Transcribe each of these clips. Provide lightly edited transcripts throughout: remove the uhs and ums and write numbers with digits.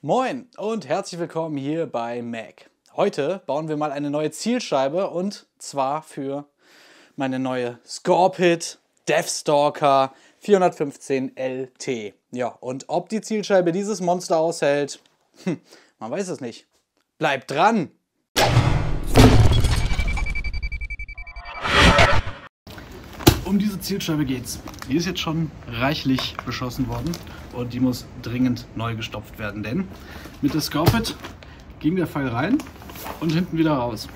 Moin und herzlich willkommen hier bei Mac. Heute bauen wir mal eine neue Zielscheibe und zwar für meine neue Scorpyd Deathstalker 415LT. Ja, und ob die Zielscheibe dieses Monster aushält, man weiß es nicht. Bleibt dran! Um diese Zielscheibe geht's. Die ist jetzt schon reichlich beschossen worden und die muss dringend neu gestopft werden, denn mit der Scorpyd ging der Pfeil rein und hinten wieder raus.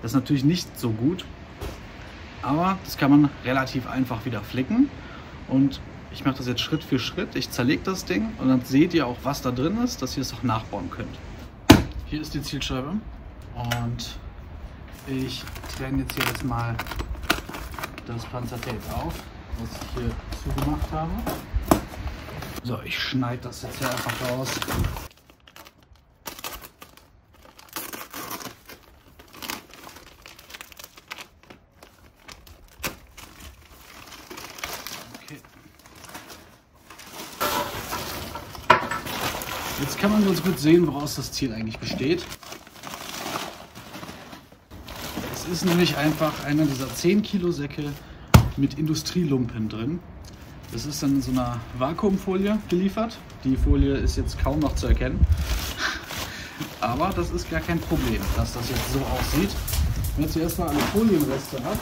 Das ist natürlich nicht so gut, aber das kann man relativ einfach wieder flicken und ich mache das jetzt Schritt für Schritt. Ich zerlege das Ding und dann seht ihr auch, was da drin ist, dass ihr es auch nachbauen könnt. Hier ist die Zielscheibe und ich trenne jetzt hier jetzt mal das Panzertape auf, was ich hier zugemacht habe. So, ich schneide das jetzt hier einfach raus. Okay. Jetzt kann man ganz gut sehen, woraus das Ziel eigentlich besteht. Das ist nämlich einfach einer dieser 10 Kilo Säcke mit Industrielumpen drin. Das ist dann in so einer Vakuumfolie geliefert. Die Folie ist jetzt kaum noch zu erkennen. Aber das ist gar kein Problem, dass das jetzt so aussieht. Wenn ich zuerst mal alle Folienreste habe,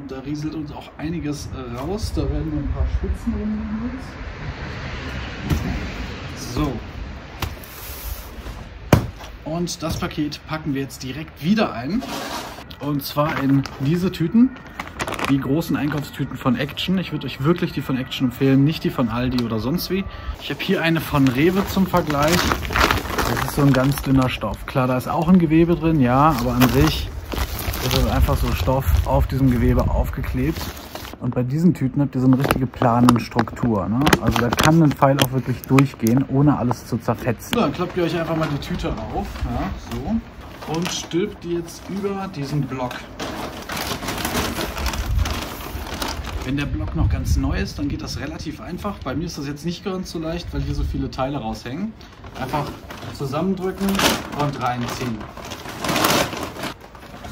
und da rieselt uns auch einiges raus, da werden ein paar Spitzen rumliegen. So. Und das Paket packen wir jetzt direkt wieder ein. Und zwar in diese Tüten, die großen Einkaufstüten von Action. Ich würde euch wirklich die von Action empfehlen, nicht die von Aldi oder sonst wie. Ich habe hier eine von Rewe zum Vergleich. Das ist so ein ganz dünner Stoff. Klar, da ist auch ein Gewebe drin, ja, aber an sich ist es einfach so Stoff auf diesem Gewebe aufgeklebt. Und bei diesen Tüten habt ihr so eine richtige Planenstruktur, ne? Also da kann ein Pfeil auch wirklich durchgehen, ohne alles zu zerfetzen. So, dann klappt ihr euch einfach mal die Tüte auf, ja, so, und stülpt die jetzt über diesen Block. Wenn der Block noch ganz neu ist, dann geht das relativ einfach. Bei mir ist das jetzt nicht ganz so leicht, weil hier so viele Teile raushängen. Einfach zusammendrücken und reinziehen.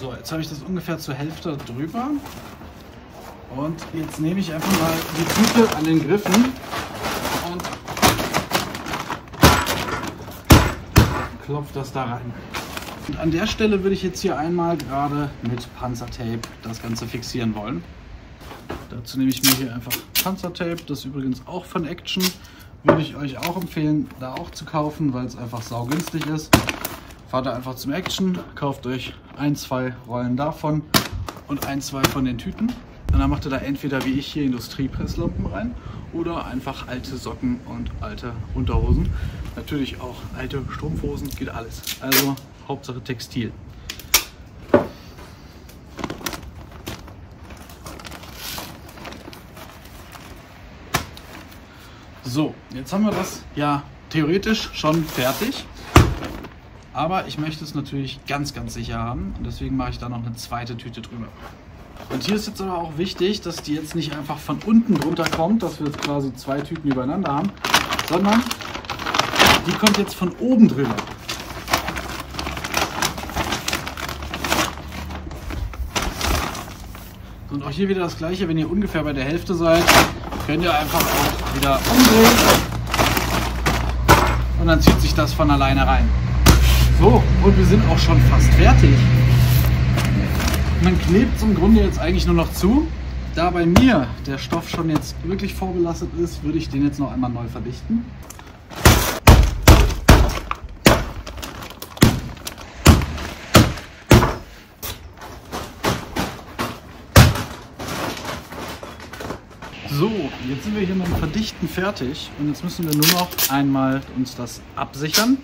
So, jetzt habe ich das ungefähr zur Hälfte drüber. Und jetzt nehme ich einfach mal die Tüte an den Griffen und klopfe das da rein. Und an der Stelle würde ich jetzt hier einmal gerade mit Panzertape das Ganze fixieren wollen. Dazu nehme ich mir hier einfach Panzertape, das ist übrigens auch von Action. Würde ich euch auch empfehlen, da auch zu kaufen, weil es einfach saugünstig ist. Fahrt da einfach zum Action, kauft euch 1, 2 Rollen davon und 1, 2 von den Tüten. Und dann macht ihr da entweder wie ich hier Industriepresslampen rein oder einfach alte Socken und alte Unterhosen. Natürlich auch alte Strumpfhosen, geht alles. Also Hauptsache Textil. So, jetzt haben wir das ja theoretisch schon fertig. Aber ich möchte es natürlich ganz, ganz sicher haben und deswegen mache ich da noch eine zweite Tüte drüber. Und hier ist jetzt aber auch wichtig, dass die jetzt nicht einfach von unten drunter kommt, dass wir jetzt quasi 2 Tüten übereinander haben, sondern die kommt jetzt von oben drüber. Und auch hier wieder das gleiche, wenn ihr ungefähr bei der Hälfte seid, könnt ihr einfach auch wieder umdrehen und dann zieht sich das von alleine rein. So, und wir sind auch schon fast fertig. Man klebt es im Grunde jetzt eigentlich nur noch zu. Da bei mir der Stoff schon jetzt wirklich vorbelastet ist, würde ich den jetzt noch einmal neu verdichten. So, jetzt sind wir hier mit dem Verdichten fertig und jetzt müssen wir nur noch einmal uns das absichern.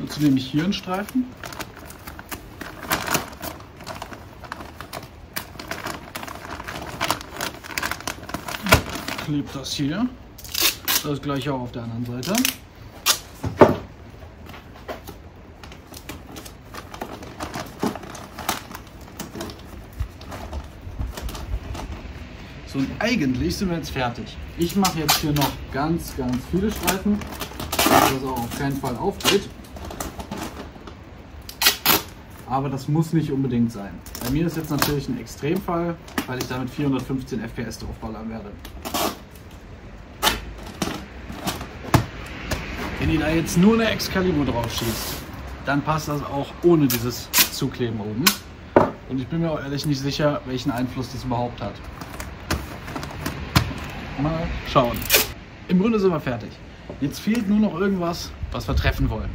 Dazu nehme ich hier einen Streifen. Klebt das hier, das gleiche auch auf der anderen Seite. Streifen. Eigentlich sind wir jetzt fertig. Ich mache jetzt hier noch ganz viele Streifen, dass das auch auf keinen Fall aufgeht. Aber das muss nicht unbedingt sein. Bei mir ist jetzt natürlich ein Extremfall, weil ich damit 415 FPS draufballern werde. Wenn ihr da jetzt nur eine Excalibur drauf schießt, dann passt das auch ohne dieses Zukleben oben. Und ich bin mir auch ehrlich nicht sicher, welchen Einfluss das überhaupt hat. Mal schauen. Im Grunde sind wir fertig. Jetzt fehlt nur noch irgendwas, was wir treffen wollen.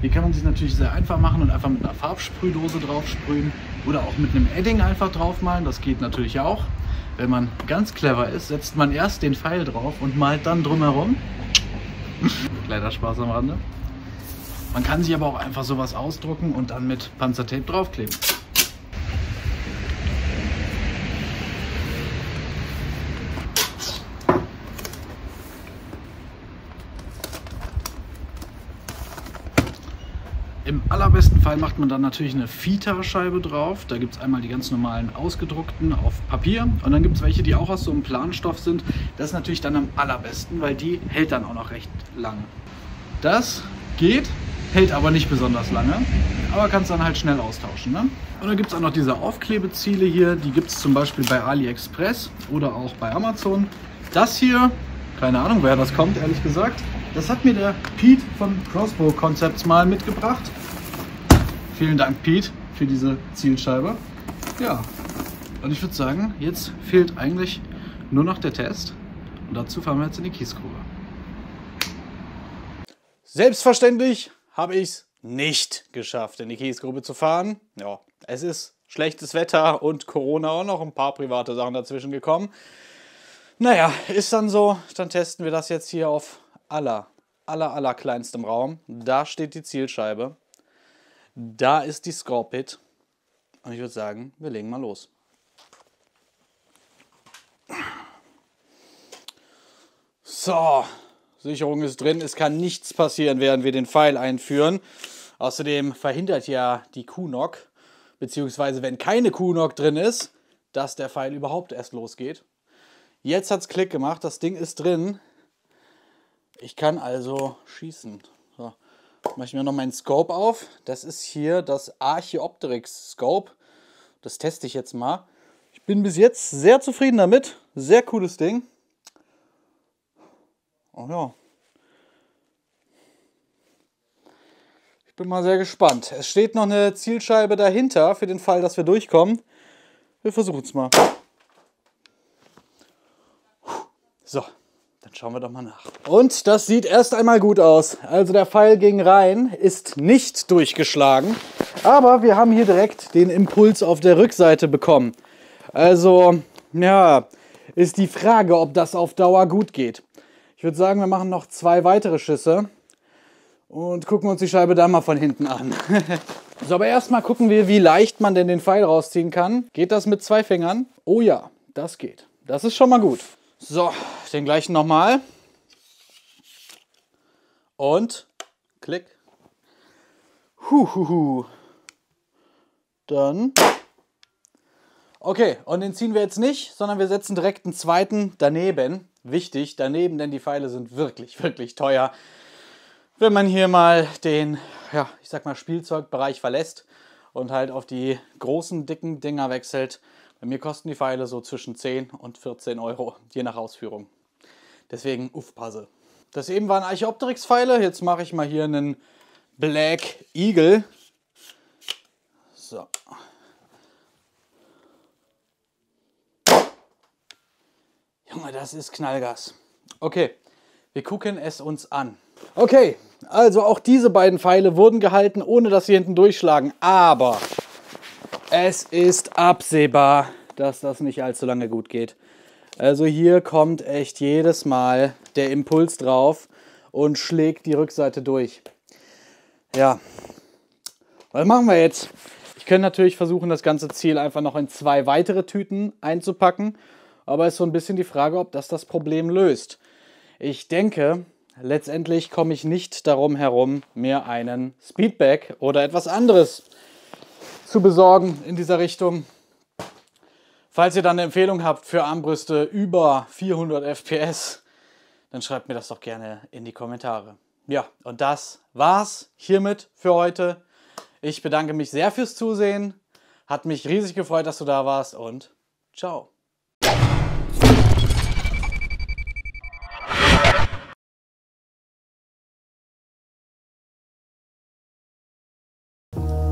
Hier kann man sich natürlich sehr einfach machen und einfach mit einer Farbsprühdose drauf sprühen oder auch mit einem Edding einfach draufmalen. Das geht natürlich auch. Wenn man ganz clever ist, setzt man erst den Pfeil drauf und malt dann drumherum. Kleiner Spaß am Rande. Man kann sich aber auch einfach sowas ausdrucken und dann mit Panzertape draufkleben. Im allerbesten Fall macht man dann natürlich eine Fita-Scheibe drauf. Da gibt es einmal die ganz normalen ausgedruckten auf Papier und dann gibt es welche, die auch aus so einem Planstoff sind. Das ist natürlich dann am allerbesten, weil die hält dann auch noch recht lange. Das geht, hält aber nicht besonders lange, aber kannst dann halt schnell austauschen, ne? Und dann gibt es auch noch diese Aufklebeziele hier. Die gibt es zum Beispiel bei AliExpress oder auch bei Amazon. Das hier, keine Ahnung, woher das kommt, ehrlich gesagt. Das hat mir der Pete von Crossbow Concepts mal mitgebracht. Vielen Dank, Pete, für diese Zielscheibe. Ja, und ich würde sagen, jetzt fehlt eigentlich nur noch der Test. Und dazu fahren wir jetzt in die Kiesgrube. Selbstverständlich habe ich es nicht geschafft, in die Kiesgrube zu fahren. Ja, es ist schlechtes Wetter und Corona und noch ein paar private Sachen dazwischen gekommen. Naja, ist dann so. Dann testen wir das jetzt hier auf aller kleinstem Raum. Da steht die Zielscheibe. Da ist die Scorpyd. Und ich würde sagen, wir legen mal los. So, Sicherung ist drin. Es kann nichts passieren, während wir den Pfeil einführen. Außerdem verhindert ja die Q-Knock, beziehungsweise wenn keine Q-Knock drin ist, dass der Pfeil überhaupt erst losgeht. Jetzt hat es Klick gemacht. Das Ding ist drin. Ich kann also schießen. So, mache ich mir noch meinen Scope auf. Das ist hier das Archeopteryx Scope. Das teste ich jetzt mal. Ich bin bis jetzt sehr zufrieden damit. Sehr cooles Ding. Oh ja. Ich bin mal sehr gespannt. Es steht noch eine Zielscheibe dahinter für den Fall, dass wir durchkommen. Wir versuchen es mal. So. Dann schauen wir doch mal nach. Und das sieht erst einmal gut aus. Also der Pfeil ging rein, ist nicht durchgeschlagen. Aber wir haben hier direkt den Impuls auf der Rückseite bekommen. Also, ja, ist die Frage, ob das auf Dauer gut geht. Ich würde sagen, wir machen noch 2 weitere Schüsse. Und gucken uns die Scheibe da mal von hinten an. So, aber erstmal gucken wir, wie leicht man denn den Pfeil rausziehen kann. Geht das mit 2 Fingern? Oh ja, das geht. Das ist schon mal gut. So, den gleichen nochmal. Und klick. Huhuhu. Dann. Okay, und den ziehen wir jetzt nicht, sondern wir setzen direkt einen zweiten daneben. Wichtig, daneben, denn die Pfeile sind wirklich teuer. Wenn man hier mal den, ja, ich sag mal, Spielzeugbereich verlässt und halt auf die großen, dicken Dinger wechselt. Bei mir kosten die Pfeile so zwischen 10 und 14 Euro, je nach Ausführung. Deswegen aufpasse. Das eben waren Archeopteryx-Pfeile. Jetzt mache ich mal hier einen Black Eagle. So. Junge, das ist Knallgas. Okay, wir gucken es uns an. Okay, also auch diese beiden Pfeile wurden gehalten, ohne dass sie hinten durchschlagen. Aber... es ist absehbar, dass das nicht allzu lange gut geht. Also hier kommt echt jedes Mal der Impuls drauf und schlägt die Rückseite durch. Ja, was machen wir jetzt? Ich könnte natürlich versuchen, das ganze Ziel einfach noch in 2 weitere Tüten einzupacken. Aber es ist so ein bisschen die Frage, ob das das Problem löst. Ich denke, letztendlich komme ich nicht darum herum, mir einen Speedbag oder etwas anderes zu besorgen in dieser Richtung. Falls ihr dann eine Empfehlung habt für Armbrüste über 400 FPS, dann schreibt mir das doch gerne in die Kommentare. Ja, und das war's hiermit für heute. Ich bedanke mich sehr fürs Zusehen. Hat mich riesig gefreut, dass du da warst, und ciao.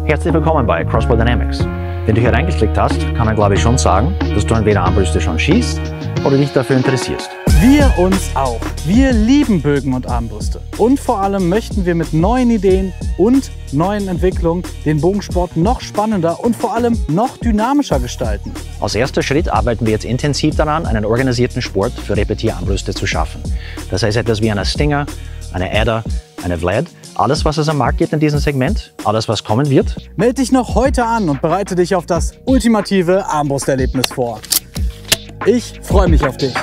Herzlich willkommen bei Crossbow Dynamics. Wenn du hier reingeklickt hast, kann man glaube ich schon sagen, dass du entweder Armbrüste schon schießt oder dich dafür interessierst. Wir uns auch. Wir lieben Bögen und Armbrüste. Und vor allem möchten wir mit neuen Ideen und neuen Entwicklungen den Bogensport noch spannender und vor allem noch dynamischer gestalten. Als erster Schritt arbeiten wir jetzt intensiv daran, einen organisierten Sport für Repetierarmbrüste zu schaffen. Das heißt etwas wie eine Stinger, eine Adder, eine Vlad, alles was es am Markt gibt in diesem Segment, alles was kommen wird. Meld dich noch heute an und bereite dich auf das ultimative Armbrust-Erlebnis vor. Ich freue mich auf dich.